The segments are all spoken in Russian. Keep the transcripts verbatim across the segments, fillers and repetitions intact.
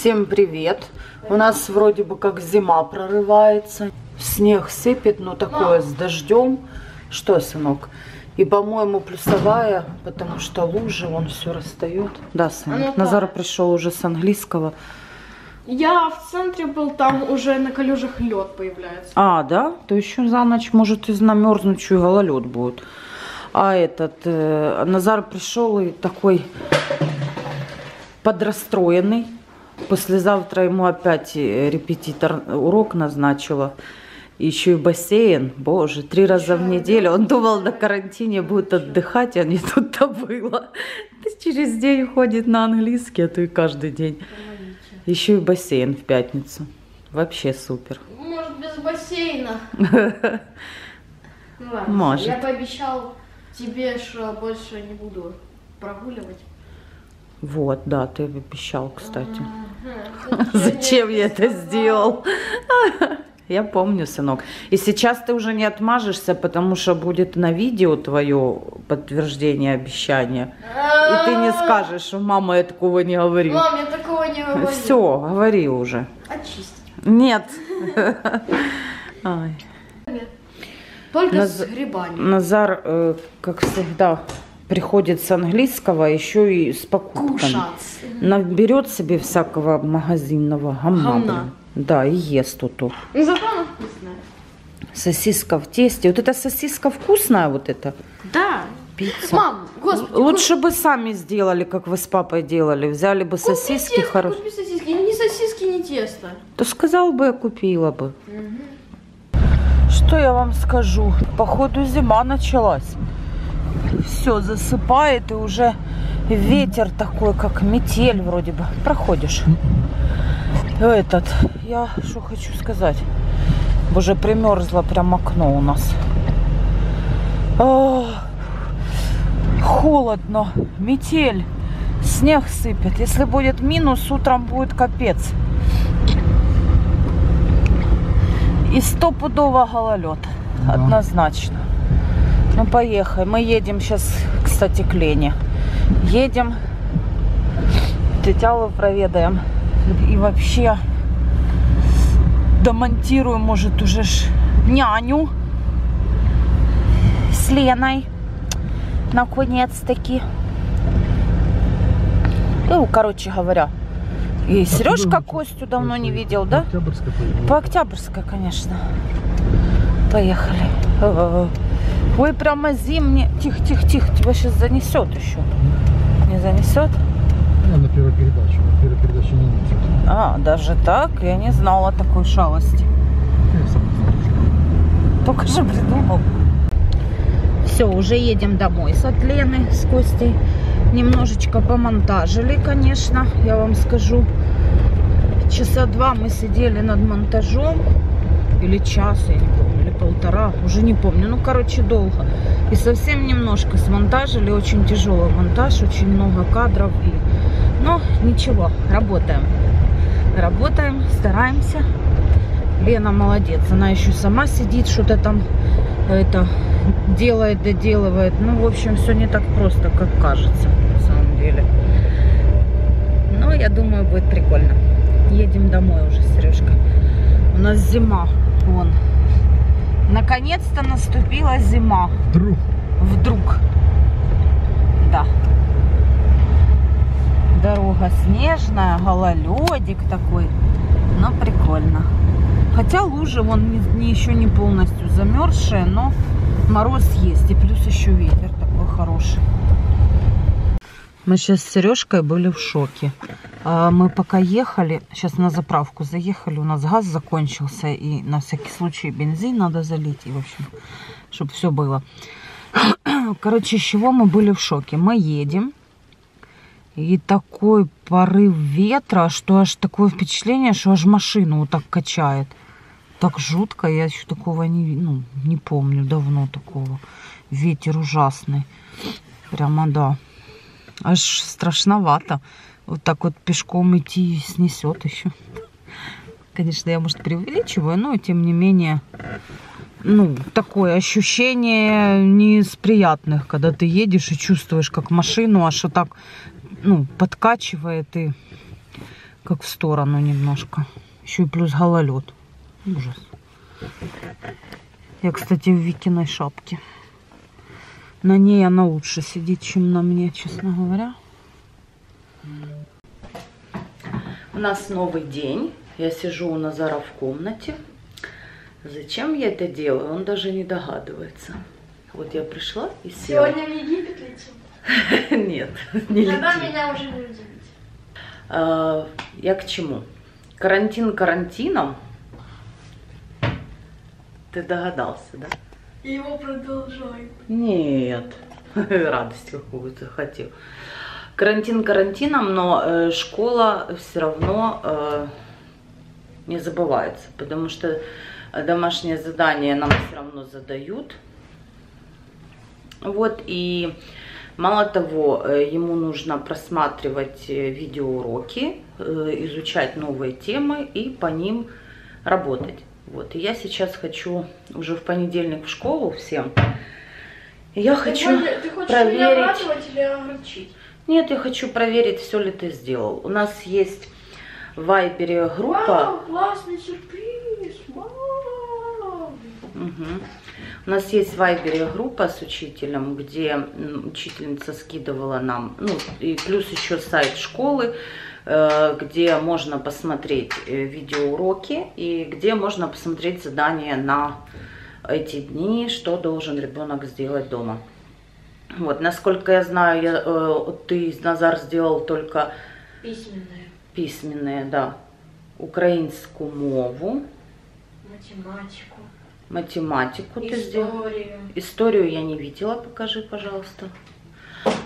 Всем привет! У нас вроде бы как зима прорывается. Снег сыпет, но такое с дождем. Что, сынок? И, по-моему, плюсовая, потому что лужи, он все растает. Да, сын. Назар пришел уже с английского. Я в центре был, там уже на калюжах лед появляется. А, да? То еще за ночь, может, из намерзнучую гололед будет. А этот, э, Назар пришел и такой подрастроенный. Послезавтра ему опять репетитор урок назначила. Еще и бассейн. Боже, три раза в неделю. Он думал, на карантине будет отдыхать, а не тут-то было. Через день ходит на английский, а то и каждый день. Еще и бассейн в пятницу. Вообще супер. Может, без бассейна? Может. Я пообещал тебе, что больше не буду прогуливать. Вот, да, ты обещал, кстати. Зачем я это сделал? Я помню, сынок. И сейчас ты уже не отмажешься, потому что будет на видео твое подтверждение обещания. И ты не скажешь, что мама, я такого не говорила. Мам, я такого не говорила. Все, говори уже. Очистить. Нет. Только с грибами. Назар, как всегда, приходит с английского, еще и с покупками. Наберет себе всякого магазинного гамма. Да, и ест тут. Ну, зато она вкусная. Сосиска в тесте. Вот эта сосиска вкусная, вот эта? Да. Пицца. Мам, господи. Лучше куп... бы сами сделали, как вы с папой делали. Взяли бы купи сосиски. Тесто, хорош... Купи сосиски. Ни сосиски, ни тесто. То сказал бы, я купила бы. Угу. Что я вам скажу? Походу зима началась. Все засыпает и уже ветер такой, как метель вроде бы. Проходишь. Этот, я что хочу сказать. Боже, примерзло прям окно у нас. О, холодно, метель, снег сыпет. Если будет минус, утром будет капец. И стопудово гололед, да. Однозначно. Ну, поехали. Мы едем сейчас, кстати, к Лене. Едем, тетяву проведаем. И вообще домонтирую, может, уже ж няню с Леной. Наконец-таки. Ну, короче говоря. И Сережка Костю давно не видел, да? По Октябрьской, конечно. Поехали. Ой, прямо зимний. Тихо-тихо-тихо. Тебя сейчас занесет еще. Не занесет? На первую передачу. На первую передачу не несет. А, даже так? Я не знала такой шалости. Я сам не знал, что... Только же придумал. Все, уже едем домой с от Лены, с Костей. Немножечко помонтажили, конечно, я вам скажу. Часа два мы сидели над монтажом. Или час, я не помню, или полтора, уже не помню. Ну, короче, долго. И совсем немножко смонтажили. Очень тяжелый монтаж, очень много кадров и... Но ничего, работаем. Работаем, стараемся. Лена молодец. Она еще сама сидит, что-то там это делает, доделывает. Ну, в общем, все не так просто, как кажется, на самом деле. Но я думаю, будет прикольно. Едем домой уже, Сережка. У нас зима. Вон. Наконец-то наступила зима. Вдруг. Вдруг. Да. Дорога снежная, гололедик такой, но прикольно. Хотя лужи, вон, не, не, еще не полностью замерзшие, но мороз есть, и плюс еще ветер такой хороший. Мы сейчас с Сережкой были в шоке. Мы пока ехали, сейчас на заправку заехали, у нас газ закончился, и на всякий случай бензин надо залить, и в общем, чтобы все было. Короче, с чего мы были в шоке? Мы едем. И такой порыв ветра, что аж такое впечатление, что аж машину вот так качает. Так жутко, я еще такого не, ну, не помню, давно такого. Ветер ужасный. Прямо, да. Аж страшновато. Вот так вот пешком идти снесет еще. Конечно, я, может, преувеличиваю, но тем не менее... Ну, такое ощущение не из приятных, когда ты едешь и чувствуешь, как машину аж вот так... ну, подкачивает и как в сторону немножко. Еще и плюс гололед. Ужас. Я, кстати, в Викиной шапке. На ней она лучше сидит, чем на мне, честно говоря. У нас новый день. Я сижу у Назара в комнате. Зачем я это делаю? Он даже не догадывается. Вот я пришла и села. Сегодня в Египет летим? Нет, не летим. Тогда меня уже не удивите. Я к чему? Карантин карантином. Ты догадался, да? И его продолжают. Нет, радость какую-то хотел. Карантин карантином, но э, школа все равно э, не забывается, потому что домашнее задание нам все равно задают. Вот, и мало того, э, ему нужно просматривать видеоуроки, э, изучать новые темы и по ним работать. Вот, и я сейчас хочу уже в понедельник в школу всем. И я ты хочу можешь, ты хочешь проверить... меня обрадовать или огорчить? Нет, я хочу проверить, все ли ты сделал. У нас есть в Вайбере группа... Вау, классный сюрприз! Вау! Угу. У нас есть в Вайбере группа с учителем, где учительница скидывала нам... Ну, и плюс еще сайт школы, где можно посмотреть видеоуроки и где можно посмотреть задания на эти дни, что должен ребенок сделать дома. Вот, насколько я знаю, я, ты, Назар, сделал только письменные, письменные, да, украинскую мову, математику, математику историю. Ты сделал. Историю я не видела, покажи, пожалуйста.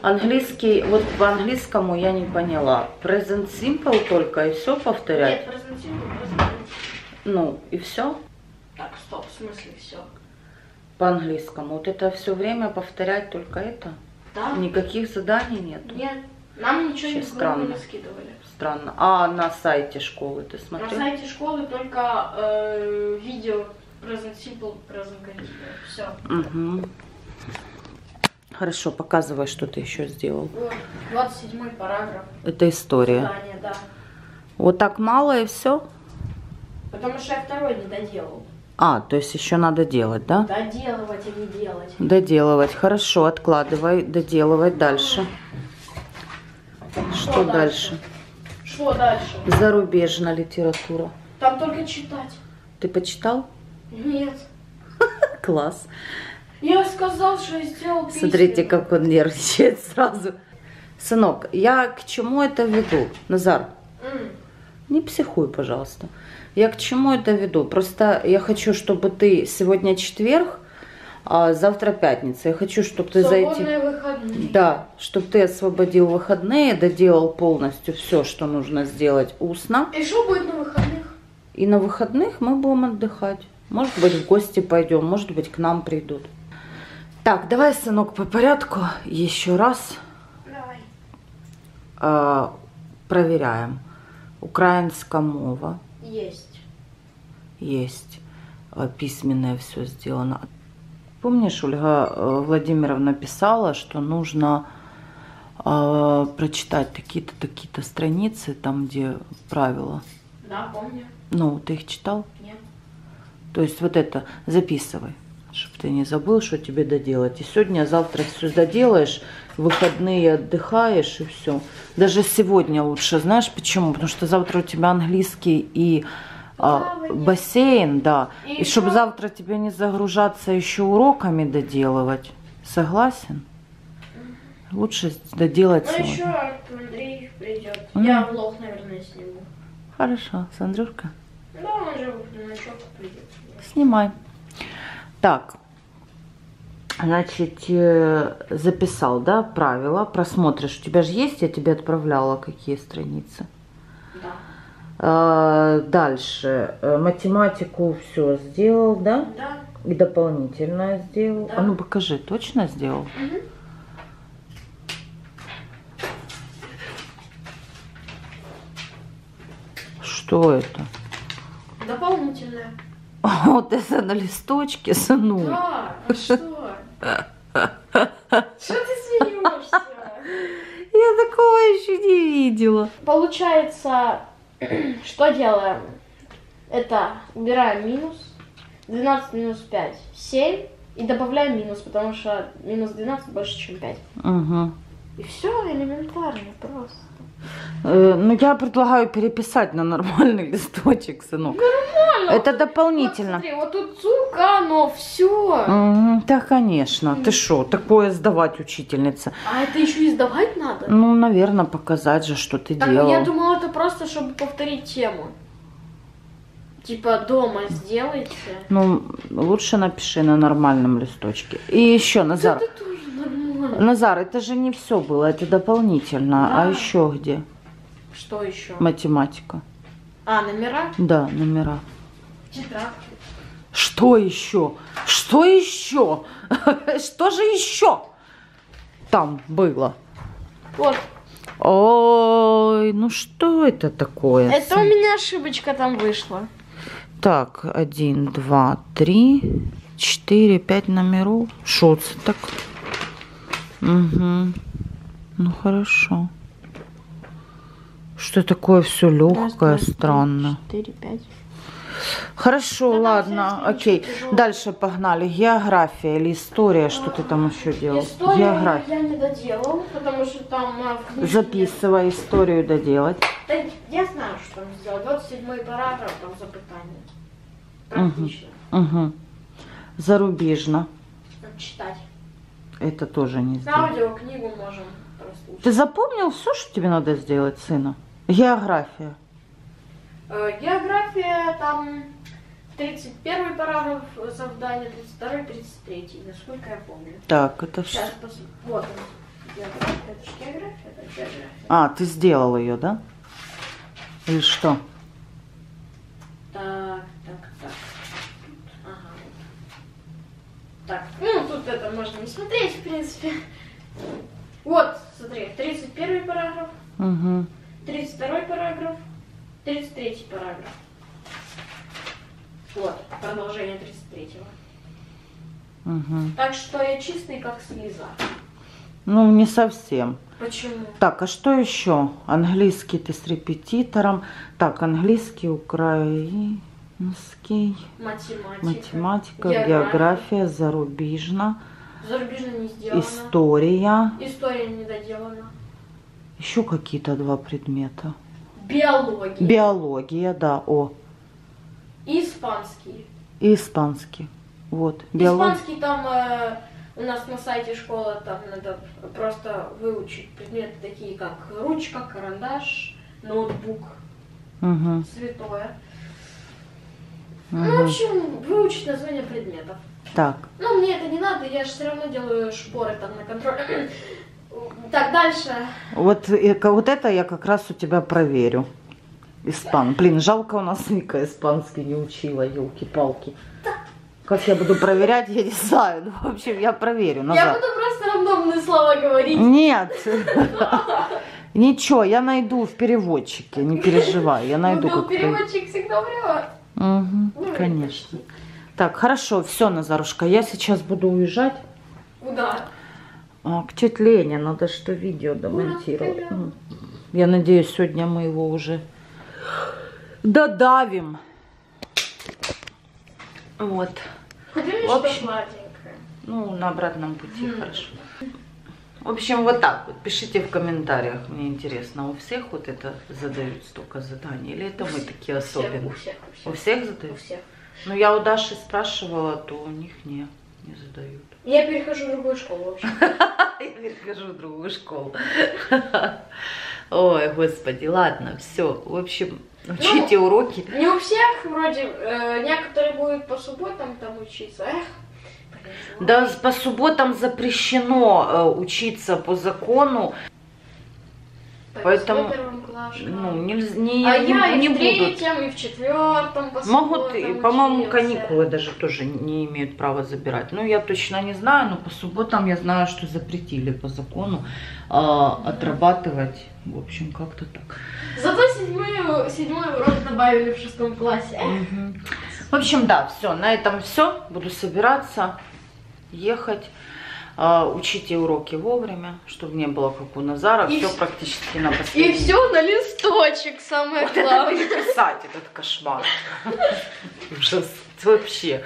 Английский, вот по английскому я не поняла. Present simple только и все повторять. Нет, present simple, present. Ну и все. Так, стоп, в смысле все. По английскому. Вот это все время повторять только это. Да. Никаких заданий нету. Нет. Нам ничего не странно скидывали. Странно. А на сайте школы ты смотрел? На сайте школы только э, видео present simple, present continuous. Все. Угу. Хорошо, показывай, что ты еще сделал. двадцать седьмой параграф. Это история. Задание, да. Вот так мало и все? Потому что я второй не доделал. А, то есть еще надо делать, да? Доделывать, а не делать. Доделывать, хорошо, откладывай, доделывать дальше. Что, что дальше? дальше? Что дальше? Зарубежная литература. Там только читать. Ты почитал? Нет. Класс. Я сказал, что я сделал письменную. Смотрите, как он нервничает сразу. Сынок, я к чему это веду? Назар, mm. не психуй, пожалуйста. Я к чему это веду? Просто я хочу, чтобы ты сегодня четверг, а завтра пятница. Я хочу, чтобы ты зайти... выходные. Да, чтобы ты освободил выходные, доделал полностью все, что нужно сделать устно. И что будет на выходных? И на выходных мы будем отдыхать. Может быть, в гости пойдем, может быть, к нам придут. Так, давай, сынок, по порядку еще раз э, проверяем. Украинская мова. Есть. Есть. Письменное все сделано. Помнишь, Ольга Владимировна писала, что нужно э, прочитать такие-то, такие-то страницы, там, где правила? Да, помню. Ну, ты их читал? Нет. То есть вот это записывай, чтобы ты не забыл, что тебе доделать. И сегодня, завтра все доделаешь, в выходные отдыхаешь и все. Даже сегодня лучше, знаешь почему? Потому что завтра у тебя английский и а, бассейн, да. И, и чтобы завтра тебе не загружаться еще уроками доделывать. Согласен? Угу. Лучше доделать ну, сегодня. Ну еще Андрей придет. Mm. Я влог, наверное, сниму. Хорошо, Сандрюшка. Да, он же ночок придет. Снимай. Так, значит, записал, да, правила, просмотришь. У тебя же есть, я тебе отправляла, какие страницы. Да. Дальше, математику все сделал, да? Да. И дополнительное сделал. Да. А ну покажи, точно сделал? Угу. Что это? Дополнительное. Вот это на листочке, сыну. Да, а что? Что ты смеешься? Я такого еще не видела. Получается, Что делаем? Это убираем минус. двенадцать минус пять. семь. И добавляем минус, потому что минус двенадцать больше, чем пять. Угу. И все элементарно, просто. Э, ну, я предлагаю переписать на нормальный листочек, сынок. Нормально. Это вот дополнительно. Тут, вот, смотри, вот тут сука, но все. Mm, да, конечно. Mm. Ты что, такое сдавать, учительница? А это еще и сдавать надо? Ну, наверное, показать же, что ты так, делал. Я думала, это просто, чтобы повторить тему. Типа дома сделайте. Ну, лучше напиши на нормальном листочке. И еще, Назар. Да, это тоже нормально. Назар, это же не все было, это дополнительно. Да. А еще где? Что еще? Математика. А, номера? Да, номера. Тетрадки. Что еще? Что еще? Что же еще там было? Вот. Ой, ну что это такое? Это у меня ошибочка там вышла. Так, один, два, три, четыре, пять номеров. Шо это так? Угу. Ну хорошо. Что такое все легкое, странно. Четыре, пять. Хорошо, да, ладно, окей. Дальше погнали. География или история, что а, ты там еще делал? Историю география. Я не доделал, потому что там... Записывай историю доделать. Да, я знаю, что там сделать. двадцать седьмой параграф, там запытание. Практично. Угу. Угу. Зарубежно. Читать. Это тоже не сделать. Аудиокнигу можем прослушать. Ты запомнил все, что тебе надо сделать, сына? География. География, там тридцать первый параграф задания, тридцать второй, тридцать третий, насколько я помню. Так, это все. Пос... Вот он. География, это же география, это география. А, ты сделал ее, да? Или что? Так, так, так. Ага. Так, ну тут это можно не смотреть, в принципе. Вот, смотри, тридцать первый параграф, угу. тридцать второй параграф. тридцать третий параграф. Вот, продолжение тридцать третьего. Угу. Так что я чистый, как слеза. Ну, не совсем. Почему? Так, а что еще? Английский ты с репетитором. Так, английский, украинский. Математика. Математика, география, география зарубежно. Зарубежно не сделано. История. История не доделана. Еще какие-то два предмета. Биология. Биология, да, о. И испанский. И испанский, вот. Биолог... Испанский там э, у нас на сайте школы, там надо просто выучить предметы такие, как ручка, карандаш, ноутбук, угу. Святое. Угу. Ну, в общем, выучить название предметов. Так. Ну, мне это не надо, я же все равно делаю шпоры там на контроле. Так, дальше. Вот, вот это я как раз у тебя проверю. Испан. Блин, жалко, у нас Вика испанский не учила, елки-палки. Как я буду проверять, я не знаю. Ну, в общем, я проверю. Назад. Я буду просто рандомные слова говорить. Нет. Ничего, я найду в переводчике, не переживай. Я найду. Ну, переводчик всегда врет. Конечно. Так, хорошо, все, Назарушка, я сейчас буду уезжать. Куда? А, к тете Лене, надо что видео домонтировать. Я надеюсь, сегодня мы его уже додавим. Вот. Ходили, в общем, ну, на обратном пути, mm. хорошо. В общем, вот так вот. Пишите в комментариях, мне интересно, у всех вот это задают столько заданий? Или это у мы всех, такие особенные? У всех, у всех. У всех задают? У всех. Ну, я у Даши спрашивала, то у них нет. Не задают. Я перехожу в другую школу, вообще. Я перехожу в другую школу. Ой, господи, ладно, все. В общем, учите ну, уроки. Не у всех, вроде, э, некоторые будут по субботам там учиться. Эх, блин, да, по субботам запрещено э, учиться по закону. Так, поэтому ну, не, не, а не, я не и в третьем, будут. И в четвертом могут, по-моему, каникулы даже тоже не имеют права забирать. Ну, я точно не знаю, но по субботам я знаю, что запретили по закону э, mm-hmm. отрабатывать. В общем, как-то так. Зато седьмой, седьмой урок добавили в шестом классе. Mm-hmm. В общем, да, все. На этом все. Буду собираться, ехать. Учите уроки вовремя, чтобы не было как у Назара, и все в... практически на последний. И все на листочек, самое вот главное. Вот это писать, этот кошмар. Ужас, вообще.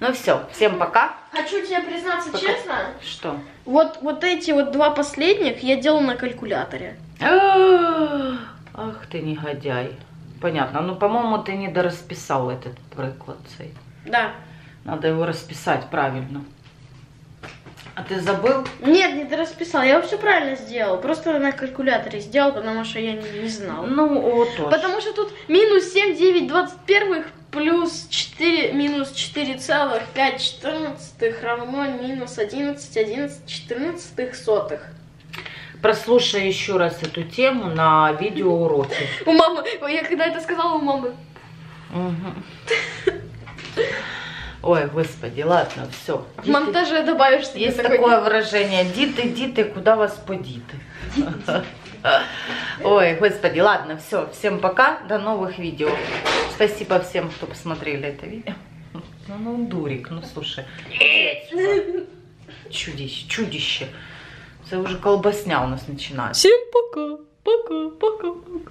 Ну все, всем пока. Хочу тебе признаться пока. Честно. Что? Вот, вот эти вот два последних я делала на калькуляторе. Ах ты негодяй. Понятно, ну по-моему ты не дорасписал этот приклад. Да. Надо его расписать правильно. А ты забыл? Нет, не дорасписал. Я все правильно сделал. Просто на калькуляторе сделал, потому что я не, не знал. Ну, вот тоже. Потому что тут минус семь, девять двадцать первых плюс четыре, минус четыре целых пять четырнадцатых равно минус одиннадцать, одиннадцать четырнадцатых сотых. Прослушай еще раз эту тему на видеоуроке. У мамы. Я когда это сказала, у мамы. Ой, господи, ладно, все. В монтаже добавишь. Есть такое выражение: «Діти, діти, куда вас подіти?» Ой, господи, ладно, все. Всем пока, до новых видео. Спасибо всем, кто посмотрели это видео. Ну, ну, дурик, ну, слушай. Чудище, чудище. Все уже колбасня у нас начинает. Всем пока, пока, пока, пока.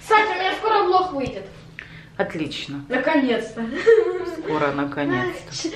Кстати, у меня скоро влог выйдет. Отлично. Наконец-то. Скоро, наконец-то.